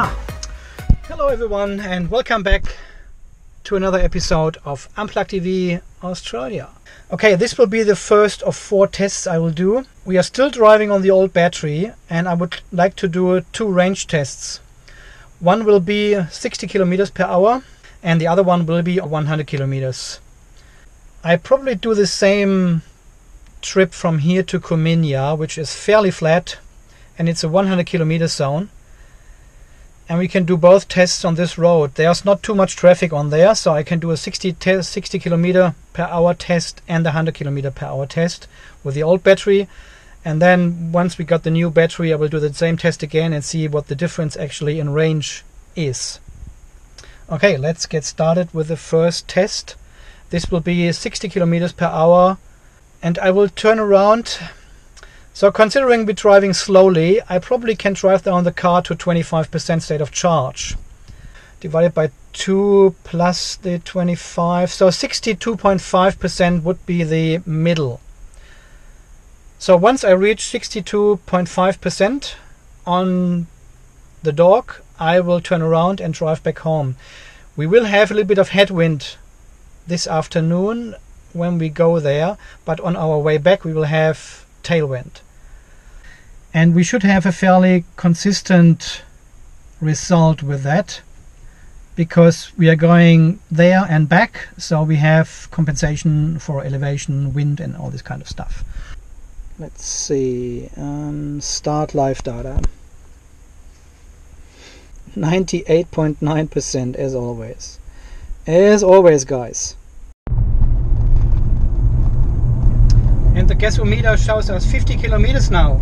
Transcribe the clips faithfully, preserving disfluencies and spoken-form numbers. Ah, hello everyone and welcome back to another episode of Unplugged T V Australia. Okay, this will be the first of four tests I will do. We are still driving on the old battery and I would like to do two range tests. One will be sixty kilometers per hour and the other one will be one hundred kilometers. I probably do the same trip from here to Coominya, which is fairly flat and it's a one hundred kilometer zone, and we can do both tests on this road. There's not too much traffic on there, so I can do a sixty kilometer per hour test and a one hundred kilometer per hour test with the old battery, and then once we got the new battery I will do the same test again and see what the difference actually in range is. Okay, let's get started with the first test. This will be sixty kilometers per hour and I will turn around. So considering we're driving slowly, I probably can drive down the car to twenty-five percent state of charge. Divided by two plus the twenty-five, so sixty-two point five percent would be the middle. So once I reach sixty-two point five percent on the dog, I will turn around and drive back home. We will have a little bit of headwind this afternoon when we go there, but on our way back we will have tailwind, and we should have a fairly consistent result with that because we are going there and back, so we have compensation for elevation, wind and all this kind of stuff. Let's see, um, start live data, ninety-eight point nine percent as always, as always guys. The gasometer shows us fifty kilometers now,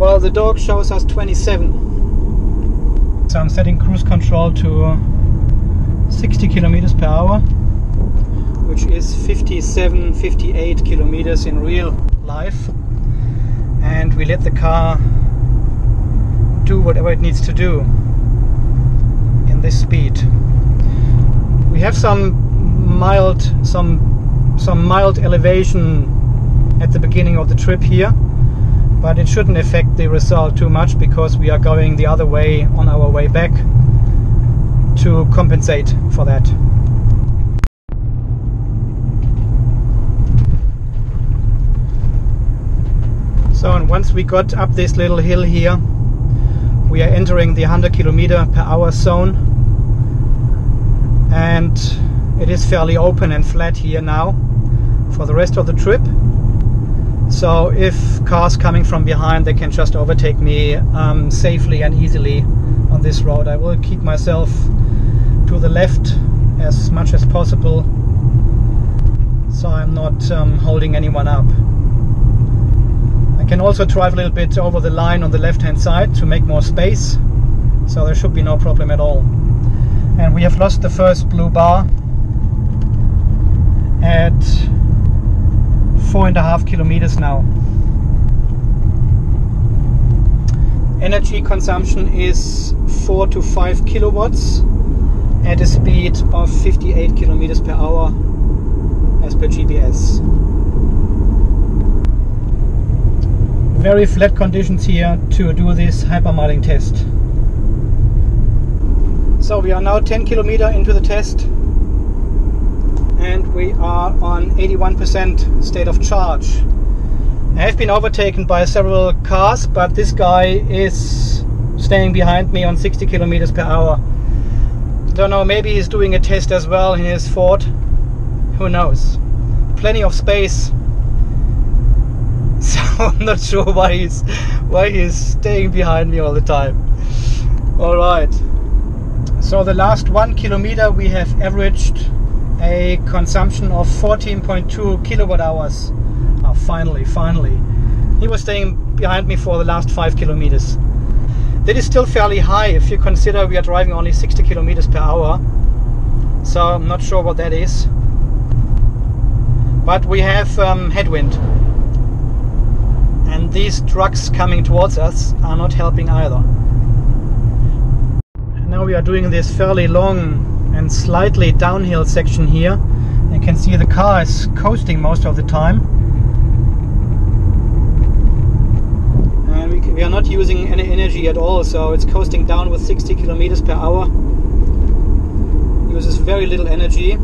while the dog shows us twenty-seven. So I'm setting cruise control to sixty kilometers per hour, which is fifty-seven, fifty-eight kilometers in real life, and we let the car do whatever it needs to do in this speed. We have some mild, some some mild elevation at the beginning of the trip here, but it shouldn't affect the result too much because we are going the other way on our way back to compensate for that. So, and once we got up this little hill here, we are entering the one hundred kilometer per hour zone, and it is fairly open and flat here now for the rest of the trip. So if cars coming from behind, they can just overtake me um, safely and easily on this road. I will keep myself to the left as much as possible, so I'm not um, holding anyone up. I can also drive a little bit over the line on the left hand side to make more space, so there should be no problem at all. And we have lost the first blue bar at four and a half kilometers now. Energy consumption is four to five kilowatts at a speed of fifty-eight kilometers per hour as per G P S. Very flat conditions here to do this hypermiling test. So we are now ten kilometers into the test, and we are on eighty-one percent state of charge. I have been overtaken by several cars, but this guy is staying behind me on sixty kilometers per hour. Don't know, maybe he's doing a test as well in his Ford. Who knows? Plenty of space. So I'm not sure why he's why he's staying behind me all the time. All right. So the last one kilometer we have averaged a consumption of fourteen point two kilowatt hours. Oh, finally, finally. He was staying behind me for the last five kilometers. That is still fairly high if you consider we are driving only sixty kilometers per hour. So I'm not sure what that is. But we have um, headwind. And these trucks coming towards us are not helping either. And now we are doing this fairly long and slightly downhill section here. You can see the car is coasting most of the time, and we, can, we are not not using any energy at all, so it's coasting down with sixty kilometers per hour. Uses very little energy,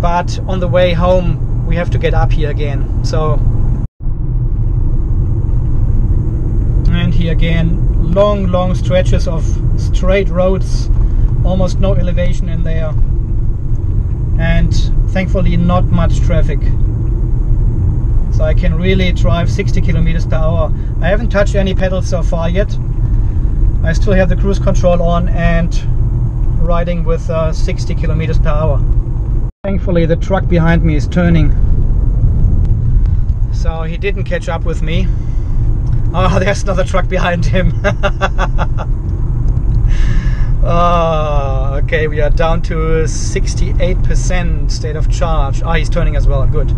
but on the way home we have to get up here again. So, and here again, long long stretches of straight roads, almost no elevation in there, and thankfully not much traffic. So I can really drive sixty kilometers per hour. I haven't touched any pedals so far yet. I still have the cruise control on and riding with uh, sixty kilometers per hour. Thankfully the truck behind me is turning, so he didn't catch up with me. Oh, there's another truck behind him. Oh, okay, we are down to sixty-eight percent state of charge. Ah, oh, he's turning as well, good.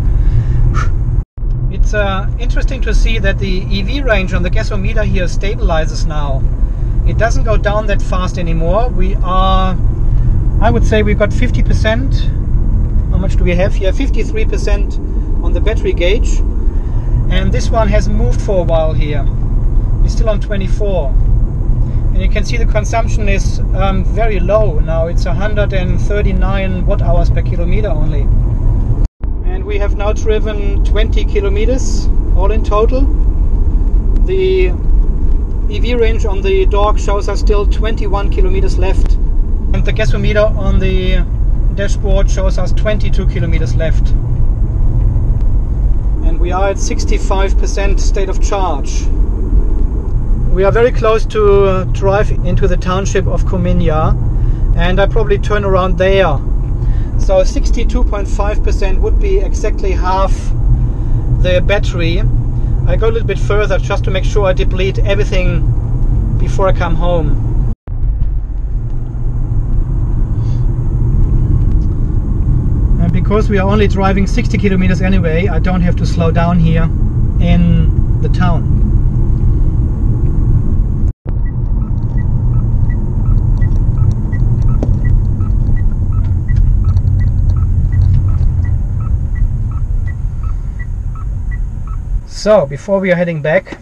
It's uh, interesting to see that the E V range on the gasometer here stabilizes now. It doesn't go down that fast anymore. We are, I would say we've got fifty percent. How much do we have here? fifty-three percent on the battery gauge. And this one has moved for a while here. It's still on twenty-four. And you can see the consumption is um, very low now. It's one hundred thirty-nine watt hours per kilometer only. And we have now driven twenty kilometers all in total. The E V range on the dog shows us still twenty-one kilometers left, and the gasometer on the dashboard shows us twenty-two kilometers left, and we are at sixty-five percent state of charge. We are very close to uh, drive into the township of Coominya, and I probably turn around there, so sixty-two point five percent would be exactly half the battery. I go a little bit further just to make sure I deplete everything before I come home. And because we are only driving sixty kilometers anyway, I don't have to slow down here in the town. So, before we are heading back,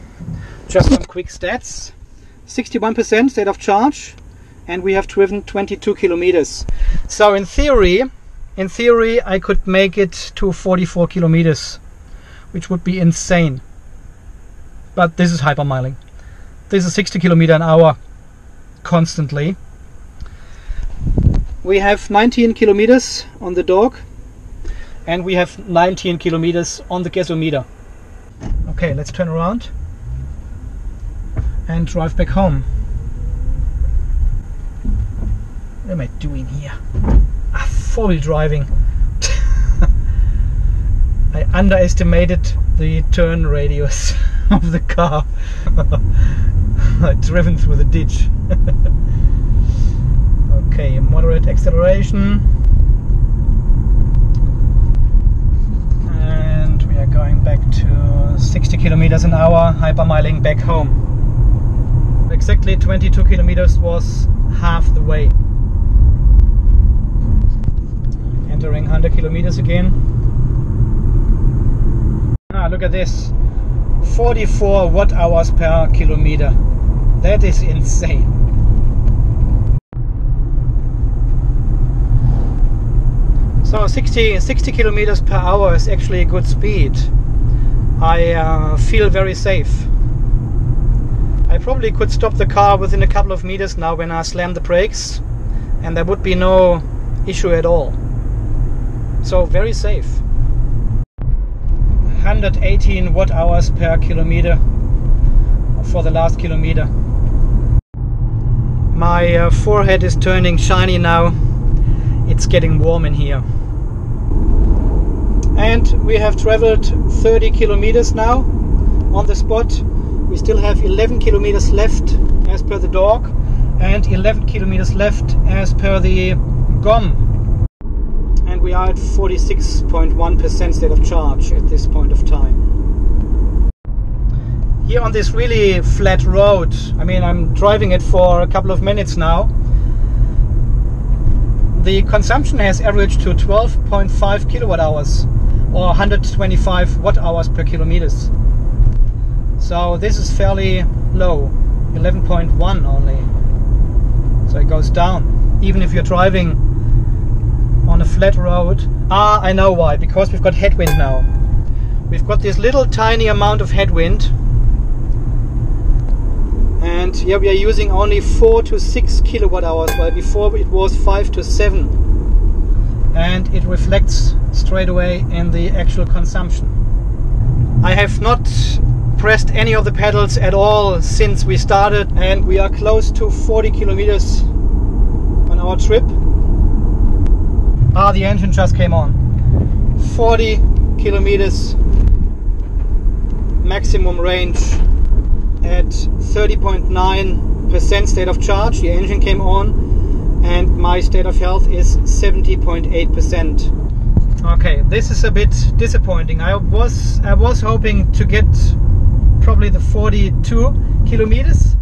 just some quick stats. sixty-one percent state of charge, and we have driven twenty-two kilometers. So in theory, in theory I could make it to forty-four kilometers, which would be insane. But this is hypermiling. This is sixty kilometers an hour constantly. We have nineteen kilometers on the dog, and we have nineteen kilometers on the gasometer. Okay, let's turn around and drive back home. What am I doing here? Ah, four-wheel driving. I underestimated the turn radius of the car. I've driven through the ditch. Okay, moderate acceleration. Going back to sixty kilometers an hour, hypermiling back home. Exactly twenty-two kilometers was half the way. Entering one hundred kilometers again. Ah, look at this. forty-four watt hours per kilometer. That is insane. So sixty kilometers per hour is actually a good speed. I uh, feel very safe. I probably could stop the car within a couple of meters now when I slam the brakes, and there would be no issue at all. So very safe. one hundred eighteen watt hours per kilometer for the last kilometer. My uh, forehead is turning shiny now. It's getting warm in here. And we have traveled thirty kilometers now on the spot. We still have eleven kilometers left as per the dog, and eleven kilometers left as per the GOM. And we are at forty-six point one percent state of charge at this point of time. Here on this really flat road, I mean, I'm driving it for a couple of minutes now. The consumption has averaged to twelve point five kilowatt hours, or one hundred twenty-five watt hours per kilometers. So this is fairly low. eleven point one only. So it goes down. Even if you're driving on a flat road. Ah, I know why. Because we've got headwind now. We've got this little tiny amount of headwind. And here we are using only four to six kilowatt hours, while before it was five to seven. And it reflects straight away in the actual consumption. I have not pressed any of the pedals at all since we started, and we are close to forty kilometers on our trip. Ah, the engine just came on. forty kilometers maximum range at thirty point nine percent state of charge. The engine came on, and my state of health is seventy point eight percent. Okay, this is a bit disappointing. I was I was hoping to get probably the forty-two kilometers,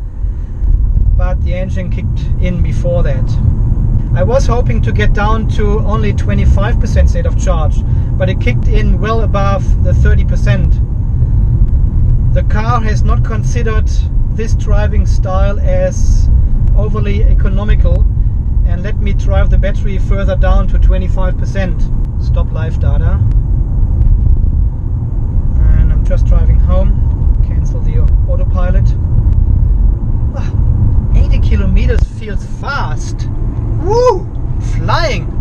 but the engine kicked in before that. I was hoping to get down to only twenty-five percent state of charge, but it kicked in well above the thirty percent. The car has not considered this driving style as overly economical and let me drive the battery further down to twenty-five percent. Stop live data. And I'm just driving home. Cancel the autopilot. Oh, eighty kilometers feels fast. Woo! Flying!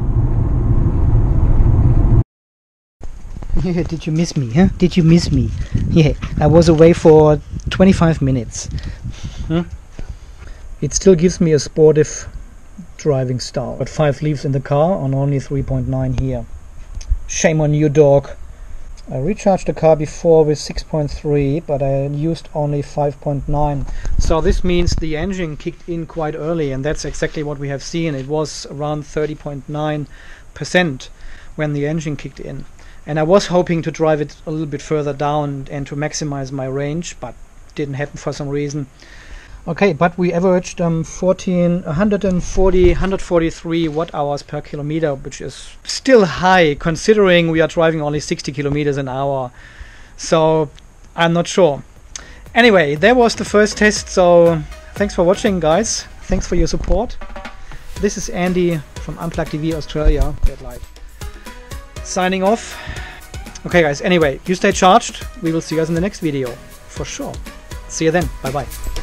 Yeah, did you miss me, huh? Did you miss me? Yeah, I was away for twenty-five minutes. Huh? It still gives me a sportive driving style. Got five leaves in the car on only three point nine here. Shame on you, dog. I recharged the car before with six point three, but I used only five point nine. So this means the engine kicked in quite early, and that's exactly what we have seen. It was around thirty point nine percent when the engine kicked in. And I was hoping to drive it a little bit further down and to maximize my range, but didn't happen for some reason. Okay, but we averaged um, one hundred forty, one hundred forty-three watt hours per kilometer, which is still high considering we are driving only sixty kilometers an hour. So I'm not sure. Anyway, that was the first test, so thanks for watching, guys. Thanks for your support. This is Andy from Unplugged T V Australia, Dead Light, signing off. Okay, guys, anyway, you stay charged. We will see you guys in the next video, for sure. See you then. Bye-bye.